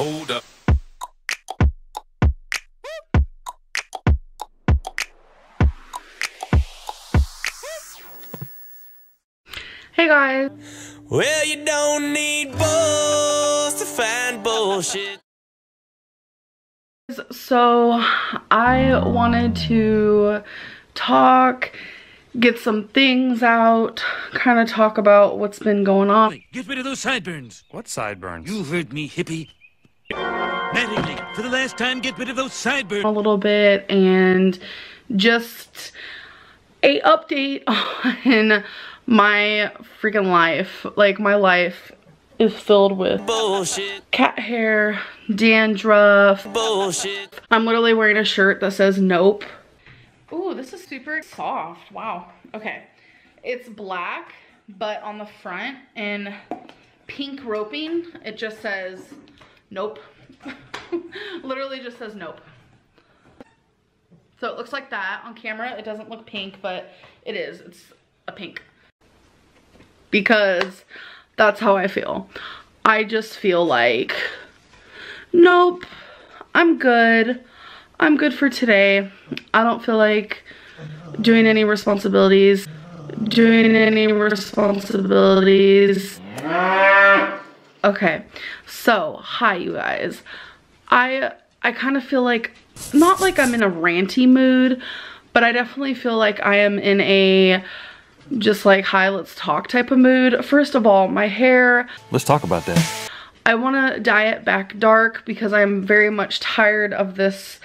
Hold up. Hey guys. Well, you don't need balls to find bullshit. So I wanted to talk, get some things out, kind of talk about what's been going on. Get rid of those sideburns. What sideburns? You heard me, hippie. Maddie, for the last time, get rid of those sideburns. A little bit, and just a update on my freaking life. Like, my life is filled with bullshit. Cat hair, dandruff, bullshit. I'm literally wearing a shirt that says nope. Ooh, this is super soft. Wow. Okay. It's black, but on the front and pink roping, it just says nope. Literally just says nope. So it looks like that on camera. It doesn't look pink, but it is. It's a pink. Because that's how I feel. I just feel like, nope, I'm good. I'm good for today. I don't feel like doing any responsibilities. Okay, so, hi you guys. I kind of feel like, not like I'm in a ranty mood, but I definitely feel like I am in a just like, hi, let's talk type of mood. First of all, my hair. Let's talk about that. I want to dye it back dark because I'm very much tired of this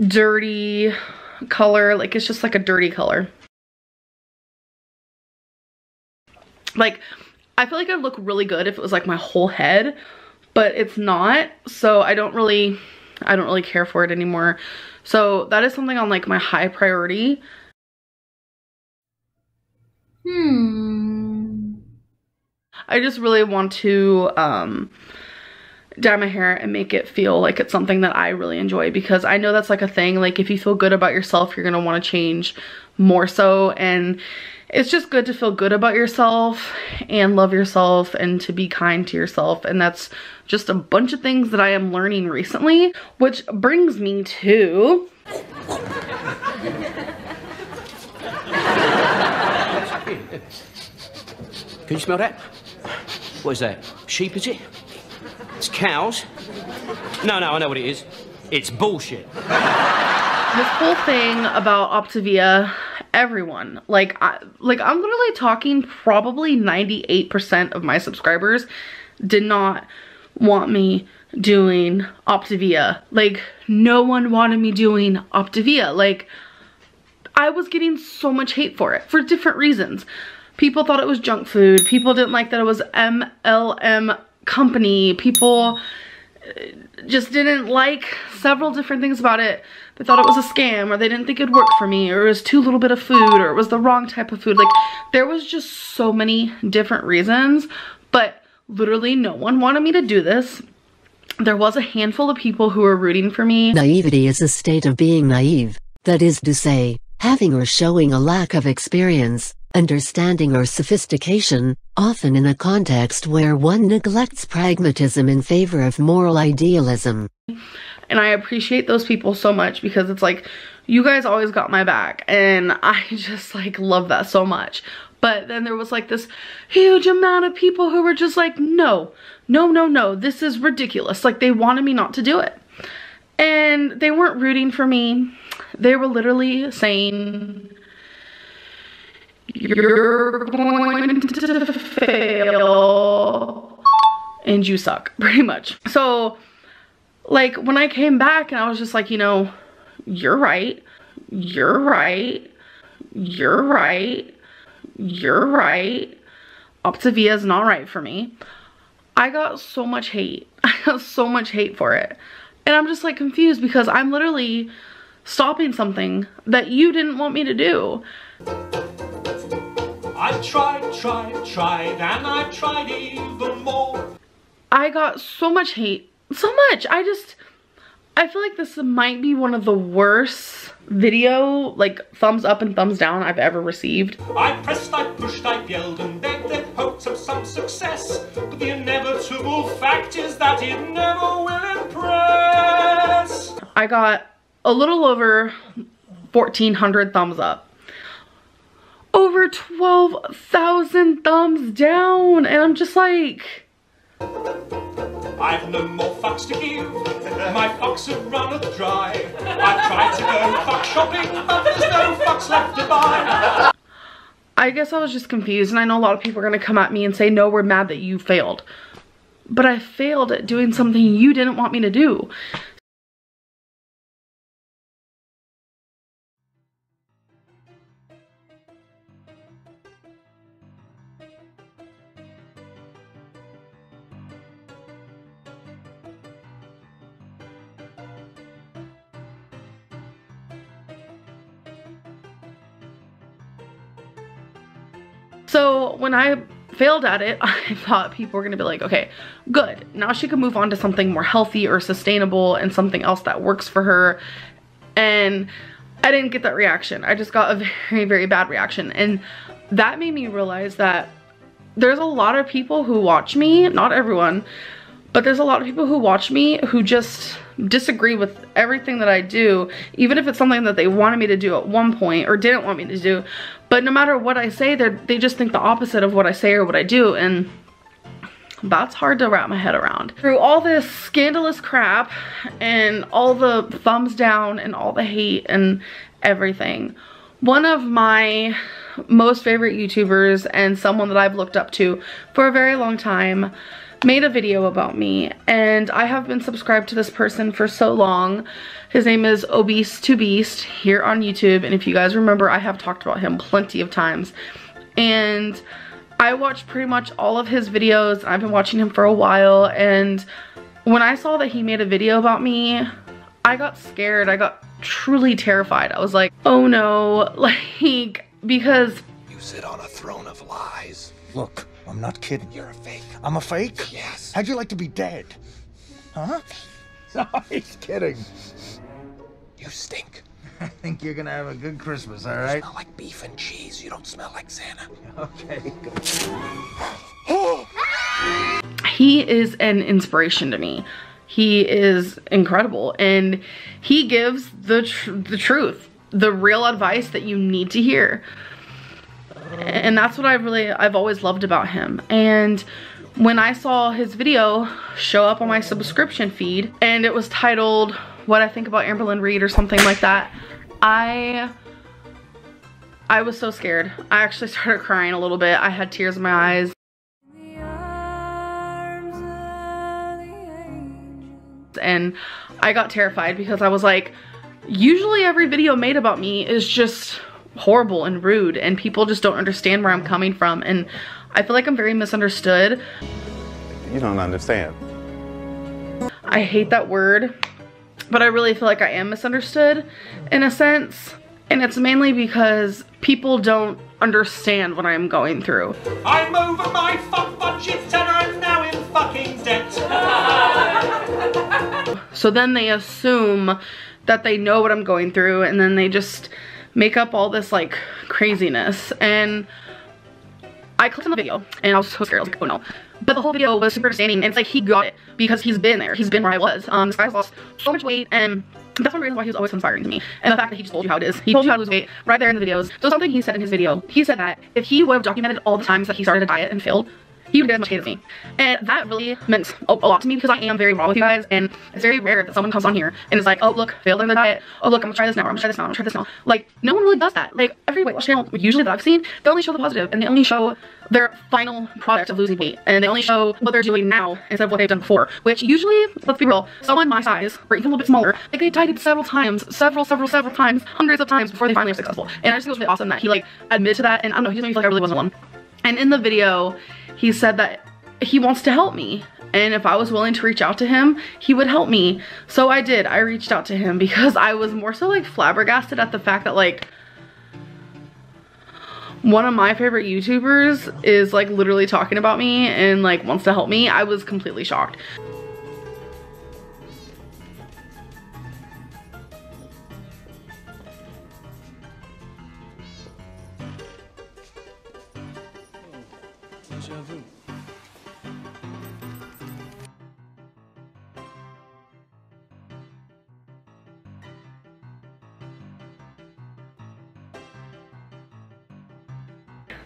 dirty color. Like, it's just like a dirty color. Like, I feel like I'd look really good if it was like my whole head, but it's not. So I don't really care for it anymore. So that is something on like my high priority. I just really want to dye my hair and make it feel like it's something that I really enjoy, because I know that's like a thing. Like, if you feel good about yourself, you're gonna want to change more so, and it's just good to feel good about yourself and love yourself and to be kind to yourself. And that's just a bunch of things that I am learning recently, which brings me to Can you smell that? What is that? Sheep, is it? It's cows. No, I know what it is. It's bullshit. This whole thing about Optavia, everyone, like, I'm literally talking probably 98% of my subscribers did not want me doing Optavia. Like, no one wanted me doing Optavia. Like, I was getting so much hate for it for different reasons. People thought it was junk food. People didn't like that it was MLM company. People just didn't like several different things about it. They thought it was a scam, or they didn't think it'd work for me, or it was too little bit of food, or it was the wrong type of food. Like, there was just so many different reasons, but literally no one wanted me to do this. There was a handful of people who were rooting for me. Naivety is a state of being naive. That is to say, having or showing a lack of experience, understanding, or sophistication, often in a context where one neglects pragmatism in favor of moral idealism. And I appreciate those people so much, because it's like, you guys always got my back, and I just like love that so much. But then there was like this huge amount of people who were just like, no, this is ridiculous. Like, they wanted me not to do it, and they weren't rooting for me. They were literally saying, you're going to fail and you suck, pretty much. So, like, when I came back and I was just like, you know, you're right. Optavia is not right for me. I got so much hate. I got so much hate for it. And I'm just like confused, because I'm literally stopping something that you didn't want me to do. I tried, and I tried even more. I got so much hate, so much. I feel like this might be one of the worst video, like, thumbs up and thumbs down I've ever received. I pressed, I pushed, I yelled, and begged, hopes of some success, but the inevitable fact is that it never will impress. I got a little over 1,400 thumbs up, over 12,000 thumbs down, and I'm just like, I've no more fucks to give, my fucks have run dry. I've tried to go fuck shopping, but there's no fucks left to buy. I guess I was just confused, and I know a lot of people are going to come at me and say, no, we're mad that you failed. But I failed at doing something you didn't want me to do. So when I failed at it, I thought people were gonna be like, okay, good. Now she can move on to something more healthy or sustainable and something else that works for her. And I didn't get that reaction. I just got a very, very bad reaction. And that made me realize that there's a lot of people who watch me, not everyone, but there's a lot of people who watch me who just disagree with everything that I do, even if it's something that they wanted me to do at one point or didn't want me to do. But no matter what I say, they just think the opposite of what I say or what I do, and that's hard to wrap my head around. Through all this scandalous crap and all the thumbs down and all the hate and everything, one of my most favorite YouTubers and someone that I've looked up to for a very long time made a video about me, and I have been subscribed to this person for so long. His name is Obese2Beast here on YouTube, and if you guys remember, I have talked about him plenty of times. And I watched pretty much all of his videos. I've been watching him for a while, and when I saw that he made a video about me, I got scared. I got truly terrified. I was like, oh no, like, because... You sit on a throne of lies. Look. I'm not kidding. You're a fake. I'm a fake? Yes. How'd you like to be dead? Huh? No, he's kidding. You stink. I think you're gonna have a good Christmas, all right? You smell like beef and cheese. You don't smell like Santa. Okay, good. He is an inspiration to me. He is incredible, and he gives the truth, the real advice that you need to hear. And that's what I've always loved about him. And when I saw his video show up on my subscription feed, and it was titled What I Think About Amberlynn Reid or something like that, I was so scared. I actually started crying a little bit. I had tears in my eyes. And I got terrified because I was like, usually every video made about me is just horrible and rude, and people just don't understand where I'm coming from, and I feel like I'm very misunderstood. You don't understand. I hate that word, but I really feel like I am misunderstood in a sense, and it's mainly because people don't understand what I'm going through. I'm over my fuck budgets and I'm now in fucking debt. So then they assume that they know what I'm going through, and then they just make up all this like craziness. And I clicked on the video and I was so scared. I was like, oh no. But the whole video was super understanding, and it's like he got it because he's been there. He's been where I was. This guy's lost so much weight, and that's one reason why he was always inspiring to me. And the fact that he just told you how it is. He told you how to lose weight right there in the videos. So something he said in his video, he said that if he would have documented all the times that he started a diet and failed, he would get as much hate as me. And that really meant a lot to me because I am very raw with you guys, and it's very rare that someone comes on here and is like, oh look, failed in the diet. Oh look, I'm gonna try this now, or I'm gonna try this now, I'm gonna try this now. Like, no one really does that. Like, every weight loss channel usually that I've seen, they only show the positive, and they only show their final product of losing weight, and they only show what they're doing now instead of what they've done before. Which usually, let's be real, someone my size, or even a little bit smaller, like they dieted several times, several times, hundreds of times before they finally were successful. And I just think it was really awesome that he like admitted to that, and I don't know, he just made me feel like I really wasn't one. And in the video, he said that he wants to help me, and if I was willing to reach out to him, he would help me. So I did. I reached out to him because I was more so like flabbergasted at the fact that like one of my favorite YouTubers is like literally talking about me and like wants to help me. I was completely shocked.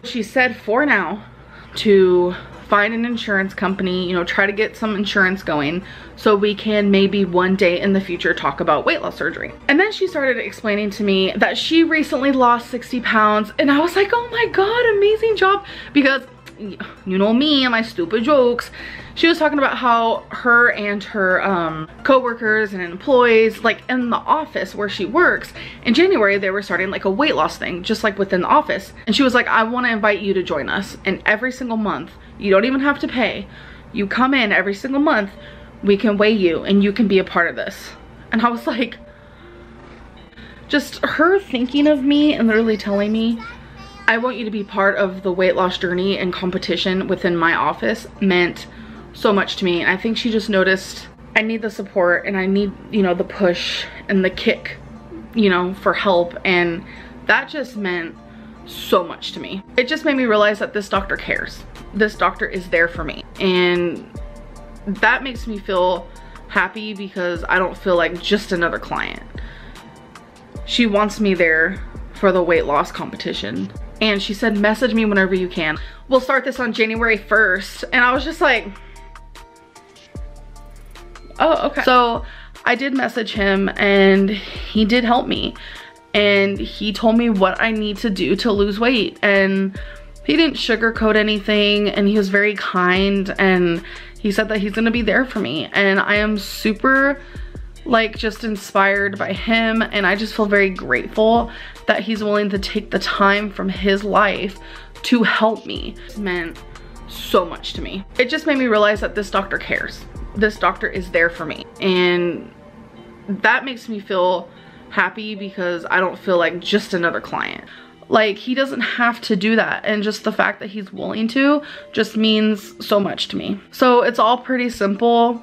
She said for now to find an insurance company, you know, try to get some insurance going so we can maybe one day in the future talk about weight loss surgery. And then she started explaining to me that she recently lost 60 pounds and I was like, oh my God, amazing job. Because you know me and my stupid jokes. She was talking about how her and her co-workers and employees, like in the office where she works, in January they were starting like a weight loss thing, just like within the office. And she was like, I want to invite you to join us. And every single month, you don't even have to pay. You come in every single month, we can weigh you and you can be a part of this. And I was like, just her thinking of me and literally telling me, I want you to be part of the weight loss journey and competition within my office, meant so much to me. And I think she just noticed I need the support and I need, you know, the push and the kick, you know, for help. And that just meant so much to me. It just made me realize that this doctor cares. This doctor is there for me. And that makes me feel happy because I don't feel like just another client. She wants me there for the weight loss competition. And she said, message me whenever you can. We'll start this on January 1st. And I was just like, oh, okay. So I did message him and he did help me. And he told me what I need to do to lose weight. And he didn't sugarcoat anything. And he was very kind. And he said that he's gonna be there for me. And I am super, like, just inspired by him. And I just feel very grateful that he's willing to take the time from his life to help me. It meant so much to me. It just made me realize that this doctor cares. This doctor is there for me. And that makes me feel happy because I don't feel like just another client. Like, he doesn't have to do that. And just the fact that he's willing to just means so much to me. So it's all pretty simple.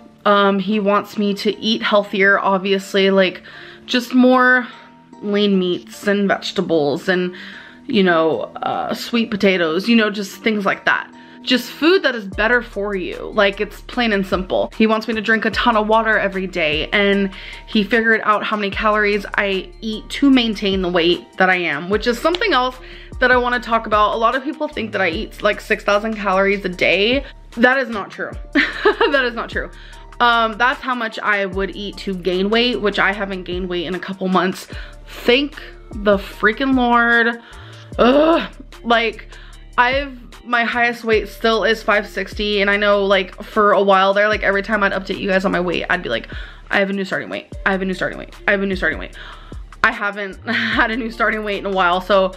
He wants me to eat healthier, obviously, like just more lean meats and vegetables and, you know, sweet potatoes, you know, just things like that. Just food that is better for you. Like, it's plain and simple. He wants me to drink a ton of water every day, and he figured out how many calories I eat to maintain the weight that I am, which is something else that I want to talk about. A lot of people think that I eat like 6,000 calories a day. That is not true. That is not true. That's how much I would eat to gain weight, which I haven't gained weight in a couple months. Thank the freaking Lord. Ugh. Like, my highest weight still is 560. And I know, like, for a while there, like every time I'd update you guys on my weight, I'd be like, I have a new starting weight. I have a new starting weight. I have a new starting weight. I haven't had a new starting weight in a while. So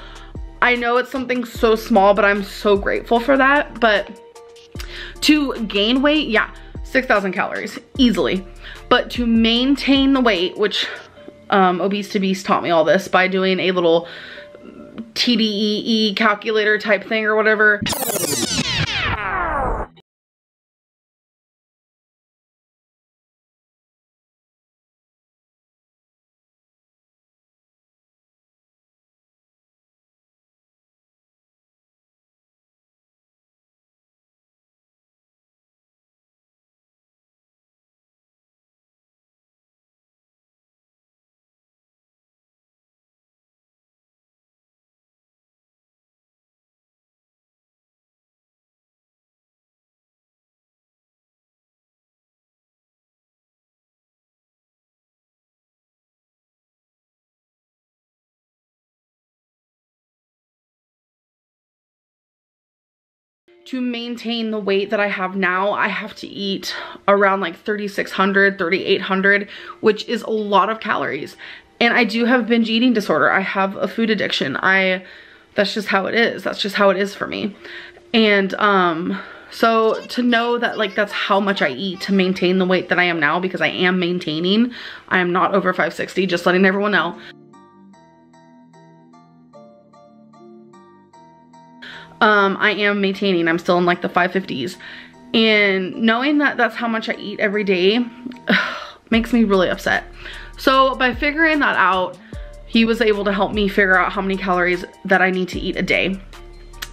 I know it's something so small, but I'm so grateful for that. But to gain weight, yeah, 6,000 calories easily. But to maintain the weight, which Obese2Beast taught me all this by doing a little TDEE calculator type thing or whatever. To maintain the weight that I have now, I have to eat around like 3,600, 3,800, which is a lot of calories. And I do have binge eating disorder. I have a food addiction. That's just how it is. That's just how it is for me. And so to know that, like, that's how much I eat to maintain the weight that I am now, because I am maintaining. I am not over 560, just letting everyone know. I am maintaining. I'm still in like the 550s, and knowing that that's how much I eat every day makes me really upset. So by figuring that out, he was able to help me figure out how many calories that I need to eat a day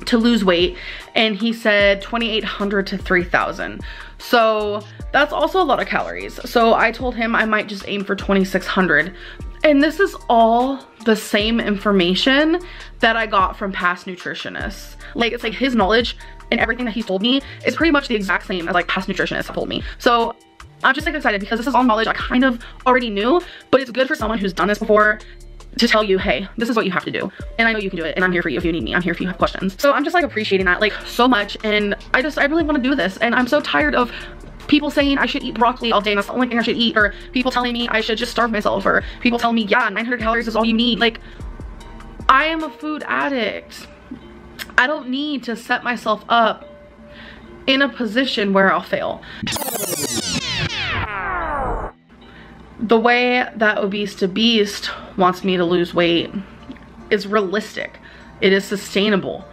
to lose weight. And he said 2,800 to 3,000. So that's also a lot of calories. So I told him I might just aim for 2,600. And this is all the same information that I got from past nutritionists. Like, it's like his knowledge and everything that he's told me is pretty much the exact same as like past nutritionists have told me. So I'm just like excited because this is all knowledge I kind of already knew, but it's good for someone who's done this before to tell you, hey, this is what you have to do. And I know you can do it, and I'm here for you if you need me. I'm here if you have questions. So I'm just like appreciating that like so much. And I really want to do this. And I'm so tired of people saying I should eat broccoli all day and that's the only thing I should eat, or people telling me I should just starve myself, or people telling me, yeah, 900 calories is all you need. Like, I am a food addict. I don't need to set myself up in a position where I'll fail. The way that Obese2Beast wants me to lose weight is realistic. It is sustainable.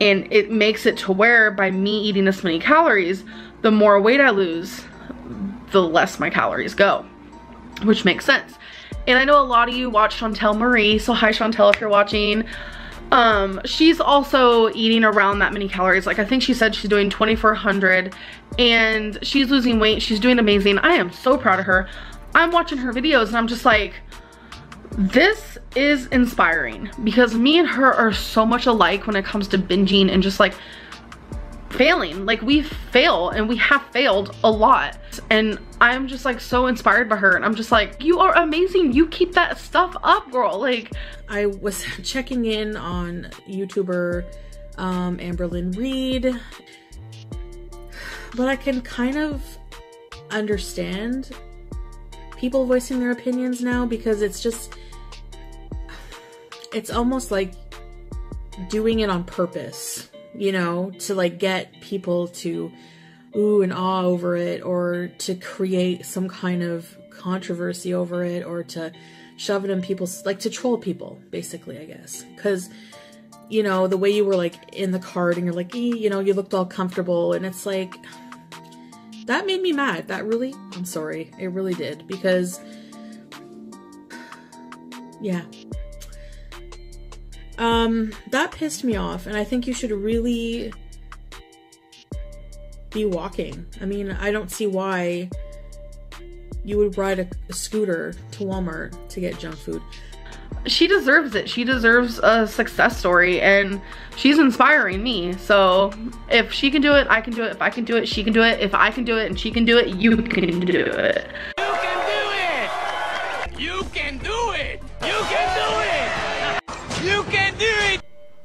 And it makes it to where by me eating this many calories, the more weight I lose, the less my calories go, which makes sense. And I know a lot of you watch Chantal Marie, so hi Chantal if you're watching. She's also eating around that many calories. Like, I think she said she's doing 2,400 and she's losing weight. She's doing amazing. I am so proud of her. I'm watching her videos and I'm just like, this is inspiring, because me and her are so much alike when it comes to binging and just like failing. Like, we fail, and we have failed a lot, and I'm just like so inspired by her, and I'm just like, you are amazing, you keep that stuff up, girl. Like, I was checking in on YouTuber Amberlynn Reid, but I can kind of understand people voicing their opinions now, because it's just, it's almost like doing it on purpose, you know, to like get people to ooh and awe over it, or to create some kind of controversy over it, or to shove it in people's, like, to troll people basically, I guess. Because, you know, the way you were like in the card and you're like, you know, you looked all comfortable, and it's like, that made me mad. That really, I'm sorry, it really did. Because yeah, that pissed me off, and I think you should really be walking. I mean, I don't see why you would ride a scooter to Walmart to get junk food. She deserves it. She deserves a success story, and she's inspiring me. So if she can do it, I can do it. If I can do it, she can do it. If I can do it and she can do it, you can do it. You can do it! You can do it! You can do it!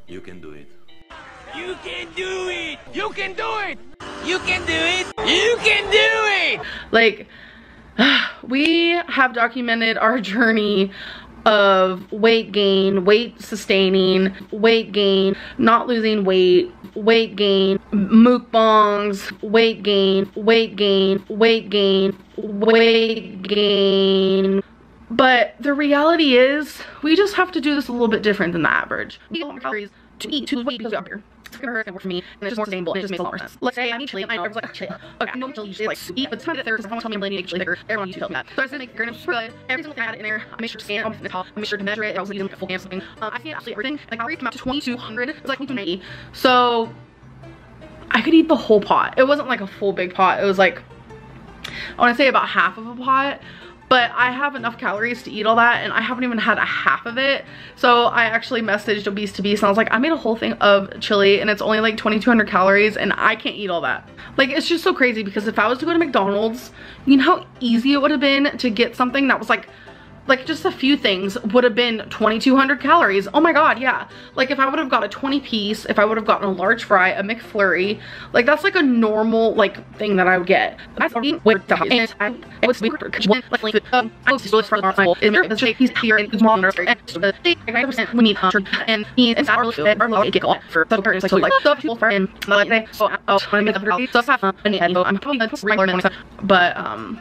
You can do it! You can do it. You can do it! You can do it! You can do it! You can do it! Like, we have documented our journey of weight gain, weight sustaining, weight gain, not losing weight, weight gain, mukbangs, weight gain, weight gain, weight gain, weight gain. But the reality is, we just have to do this a little bit different than the average. We get more calories to eat, to lose weight, because we are bigger. It's going to work for me, and it's just more sustainable, and it just makes a lot more sense. Let's say I need chili, and I know, I was like, chili. Okay, I know chili usually like sweet, but it's time to get there, because everyone told me I'm going to need chili thicker. Everyone needs to tell me that. So I was going to make it and super good. Every single thing I had in there, I made sure to scan it on the top, I made sure to measure it, I was using like a full can of something. I scanned absolutely everything. The calories came out to 2,200, it was like 2,280. So, I could eat the whole pot. It wasn't like a full big pot, it was like, I want to say about half of a pot. But I have enough calories to eat all that, and I haven't even had a half of it. So I actually messaged Obese2Beast and I was like, I made a whole thing of chili and it's only like 2,200 calories and I can't eat all that. Like, it's just so crazy, because if I was to go to McDonald's, you know how easy it would have been to get something that was like just a few things would have been 2,200 calories. Oh my God, yeah. Like, if I would have got a 20-piece, if I would have gotten a large fry, a McFlurry, like that's like a normal like thing that I would get. That's with the and I was but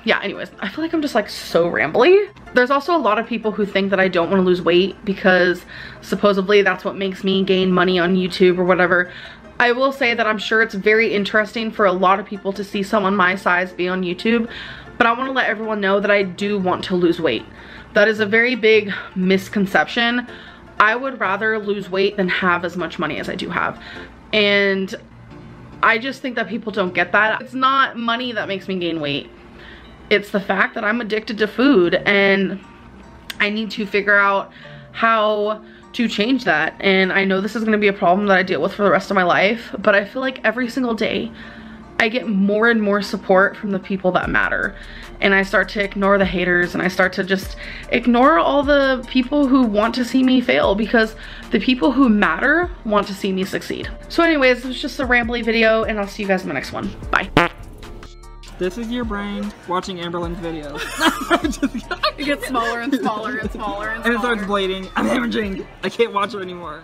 yeah, anyways, I feel like I'm just like so rambly. There's also a lot of people who think that I don't want to lose weight because supposedly that's what makes me gain money on YouTube or whatever. I will say that I'm sure it's very interesting for a lot of people to see someone my size be on YouTube, but I want to let everyone know that I do want to lose weight. That is a very big misconception. I would rather lose weight than have as much money as I do have, and I just think that people don't get that. It's not money that makes me gain weight. It's the fact that I'm addicted to food, and I need to figure out how to change that. And I know this is gonna be a problem that I deal with for the rest of my life, but I feel like every single day I get more and more support from the people that matter. And I start to ignore the haters, and I start to just ignore all the people who want to see me fail, because the people who matter want to see me succeed. So anyways, it was just a rambly video, and I'll see you guys in the next one. Bye. This is your brain watching Amberlynn's videos. It gets smaller and smaller and smaller and smaller. And it starts bleeding. I'm hemorrhaging. I can't watch it anymore.